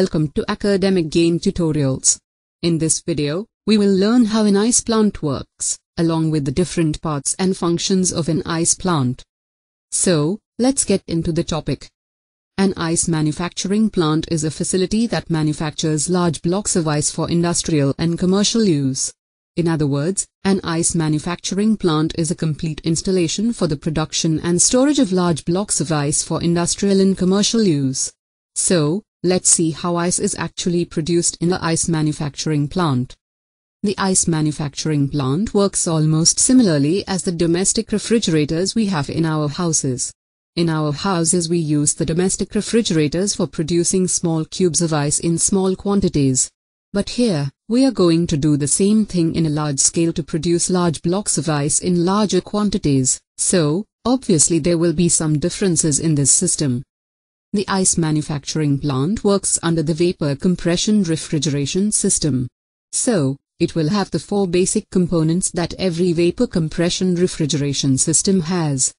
Welcome to Academic Gain Tutorials. In this video, we will learn how an ice plant works, along with the different parts and functions of an ice plant. So, let's get into the topic. An ice manufacturing plant is a facility that manufactures large blocks of ice for industrial and commercial use. In other words, an ice manufacturing plant is a complete installation for the production and storage of large blocks of ice for industrial and commercial use. So, let's see how ice is actually produced in the ice manufacturing plant. The ice manufacturing plant works almost similarly as the domestic refrigerators we have in our houses. In our houses we use the domestic refrigerators for producing small cubes of ice in small quantities. But here, we are going to do the same thing in a large scale to produce large blocks of ice in larger quantities, so, obviously there will be some differences in this system. The ice manufacturing plant works under the vapor compression refrigeration system. So, it will have the four basic components that every vapor compression refrigeration system has.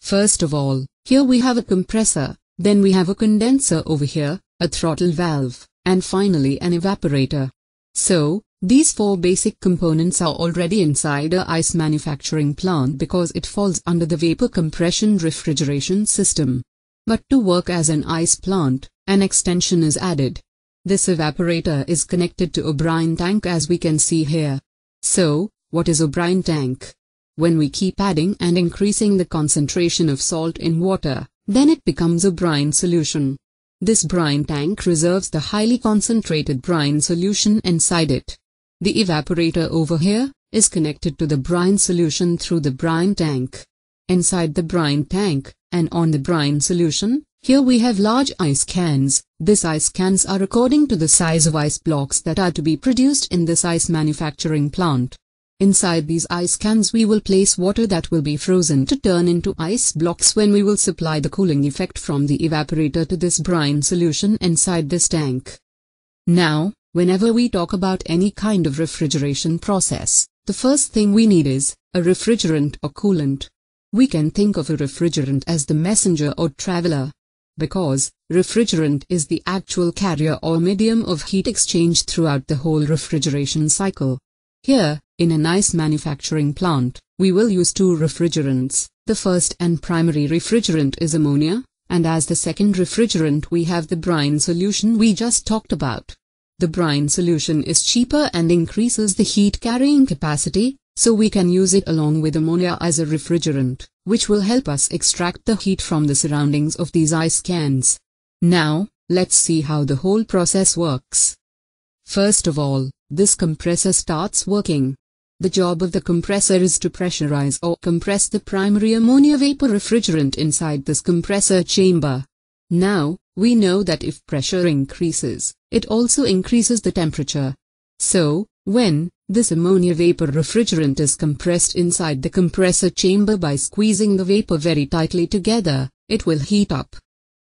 First of all, here we have a compressor, then we have a condenser over here, a throttle valve, and finally an evaporator. So, these four basic components are already inside an ice manufacturing plant because it falls under the vapor compression refrigeration system. But to work as an ice plant, an extension is added. This evaporator is connected to a brine tank as we can see here. So, what is a brine tank? When we keep adding and increasing the concentration of salt in water, then it becomes a brine solution. This brine tank reserves the highly concentrated brine solution inside it. The evaporator over here is connected to the brine solution through the brine tank. Inside the brine tank, and on the brine solution, here we have large ice cans. These ice cans are according to the size of ice blocks that are to be produced in this ice manufacturing plant. Inside these ice cans we will place water that will be frozen to turn into ice blocks when we will supply the cooling effect from the evaporator to this brine solution inside this tank. Now, whenever we talk about any kind of refrigeration process, the first thing we need is a refrigerant or coolant. We can think of a refrigerant as the messenger or traveler. Because, refrigerant is the actual carrier or medium of heat exchange throughout the whole refrigeration cycle. Here, in an ice manufacturing plant, we will use two refrigerants. The first and primary refrigerant is ammonia, and as the second refrigerant we have the brine solution we just talked about. The brine solution is cheaper and increases the heat carrying capacity. So we can use it along with ammonia as a refrigerant, which will help us extract the heat from the surroundings of these ice cans. Now, let's see how the whole process works. First of all, this compressor starts working. The job of the compressor is to pressurize or compress the primary ammonia vapor refrigerant inside this compressor chamber. Now, we know that if pressure increases, it also increases the temperature. So, when this ammonia vapor refrigerant is compressed inside the compressor chamber by squeezing the vapor very tightly together, it will heat up.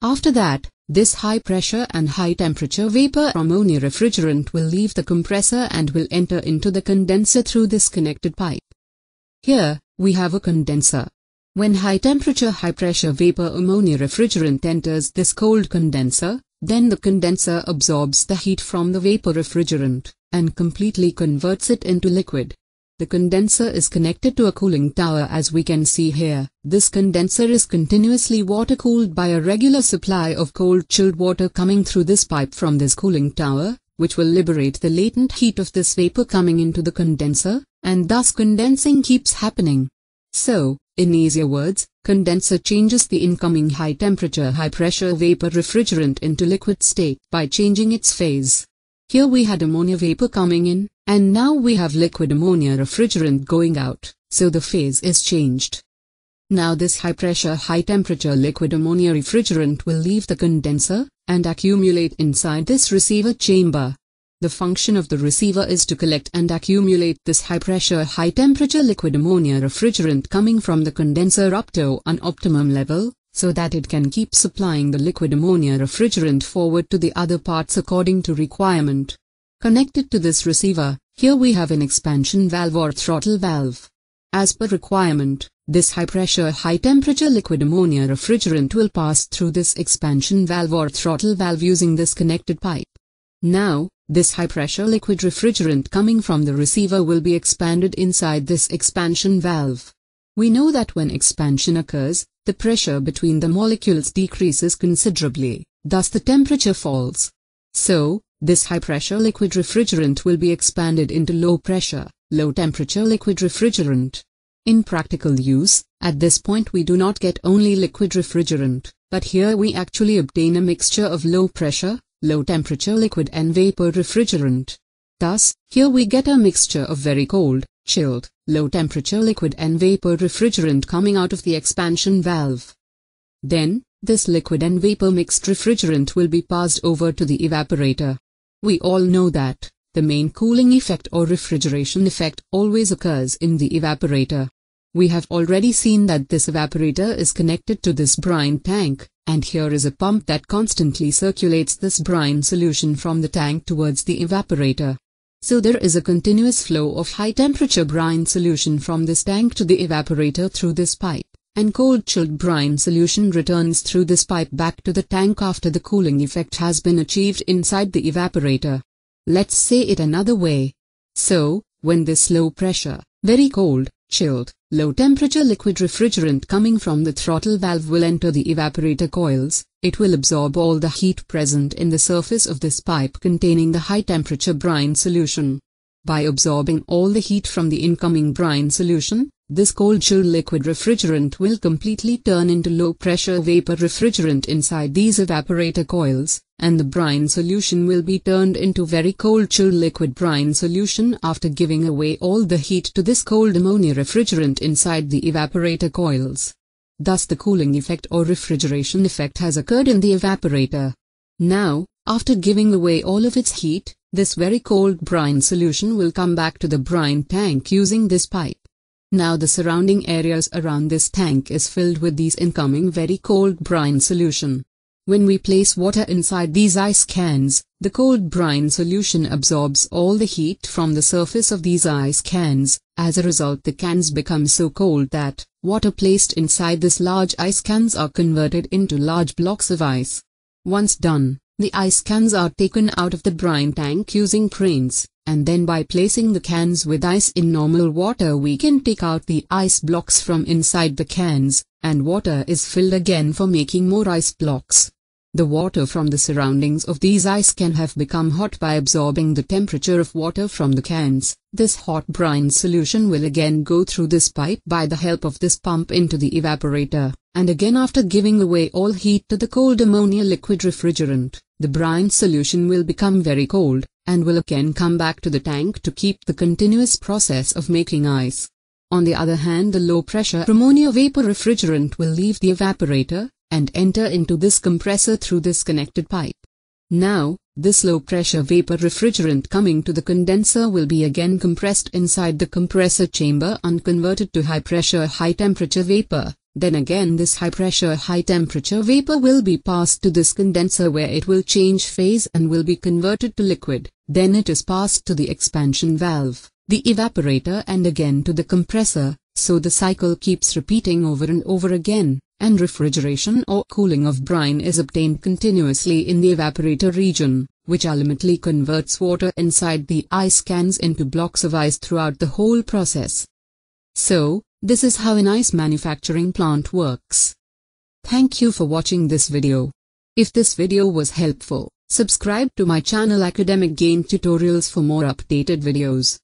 After that, this high pressure and high temperature vapor ammonia refrigerant will leave the compressor and will enter into the condenser through this connected pipe. Here, we have a condenser. When high temperature high pressure vapor ammonia refrigerant enters this cold condenser, then the condenser absorbs the heat from the vapor refrigerant and completely converts it into liquid. The condenser is connected to a cooling tower as we can see here. This condenser is continuously water cooled by a regular supply of cold chilled water coming through this pipe from this cooling tower, which will liberate the latent heat of this vapor coming into the condenser, and thus condensing keeps happening. So, in easier words, condenser changes the incoming high temperature high pressure vapor refrigerant into liquid state by changing its phase. Here we had ammonia vapor coming in, and now we have liquid ammonia refrigerant going out, so the phase is changed. Now this high pressure high temperature liquid ammonia refrigerant will leave the condenser and accumulate inside this receiver chamber. The function of the receiver is to collect and accumulate this high-pressure, high-temperature liquid ammonia refrigerant coming from the condenser up to an optimum level, so that it can keep supplying the liquid ammonia refrigerant forward to the other parts according to requirement. Connected to this receiver, here we have an expansion valve or throttle valve. As per requirement, this high-pressure, high-temperature liquid ammonia refrigerant will pass through this expansion valve or throttle valve using this connected pipe. Now, this high-pressure liquid refrigerant coming from the receiver will be expanded inside this expansion valve. We know that when expansion occurs, the pressure between the molecules decreases considerably, thus the temperature falls. So, this high-pressure liquid refrigerant will be expanded into low-pressure, low-temperature liquid refrigerant. In practical use, at this point we do not get only liquid refrigerant, but here we actually obtain a mixture of low-pressure, low-temperature liquid and vapor refrigerant. Thus, here we get a mixture of very cold, chilled, low-temperature liquid and vapor refrigerant coming out of the expansion valve. Then, this liquid and vapor mixed refrigerant will be passed over to the evaporator. We all know that the main cooling effect or refrigeration effect always occurs in the evaporator. We have already seen that this evaporator is connected to this brine tank, and here is a pump that constantly circulates this brine solution from the tank towards the evaporator. So there is a continuous flow of high-temperature brine solution from this tank to the evaporator through this pipe, and cold chilled brine solution returns through this pipe back to the tank after the cooling effect has been achieved inside the evaporator. Let's say it another way. So, when this low-pressure, very cold, chilled, low-temperature liquid refrigerant coming from the throttle valve will enter the evaporator coils, it will absorb all the heat present in the surface of this pipe containing the high-temperature brine solution. By absorbing all the heat from the incoming brine solution, this cold-chilled liquid refrigerant will completely turn into low-pressure vapor refrigerant inside these evaporator coils, and the brine solution will be turned into very cold-chilled liquid brine solution after giving away all the heat to this cold ammonia refrigerant inside the evaporator coils. Thus the cooling effect or refrigeration effect has occurred in the evaporator. Now, after giving away all of its heat, this very cold brine solution will come back to the brine tank using this pipe. Now the surrounding areas around this tank is filled with these incoming very cold brine solution. When we place water inside these ice cans, the cold brine solution absorbs all the heat from the surface of these ice cans. As a result, the cans become so cold that water placed inside these large ice cans are converted into large blocks of ice. Once done, the ice cans are taken out of the brine tank using cranes, and then by placing the cans with ice in normal water we can take out the ice blocks from inside the cans, and water is filled again for making more ice blocks. The water from the surroundings of these ice can have become hot by absorbing the temperature of water from the cans. This hot brine solution will again go through this pipe by the help of this pump into the evaporator, and again after giving away all heat to the cold ammonia liquid refrigerant, the brine solution will become very cold, and will again come back to the tank to keep the continuous process of making ice. On the other hand, the low-pressure ammonia vapor refrigerant will leave the evaporator, and enter into this compressor through this connected pipe. Now, this low-pressure vapor refrigerant coming to the condenser will be again compressed inside the compressor chamber and converted to high-pressure high-temperature vapor. Then again this high-pressure high-temperature vapor will be passed to this condenser where it will change phase and will be converted to liquid. Then it is passed to the expansion valve, the evaporator and again to the compressor, so the cycle keeps repeating over and over again, and refrigeration or cooling of brine is obtained continuously in the evaporator region, which ultimately converts water inside the ice cans into blocks of ice throughout the whole process. So, this is how an ice manufacturing plant works. Thank you for watching this video. If this video was helpful, subscribe to my channel Academic Gain Tutorials for more updated videos.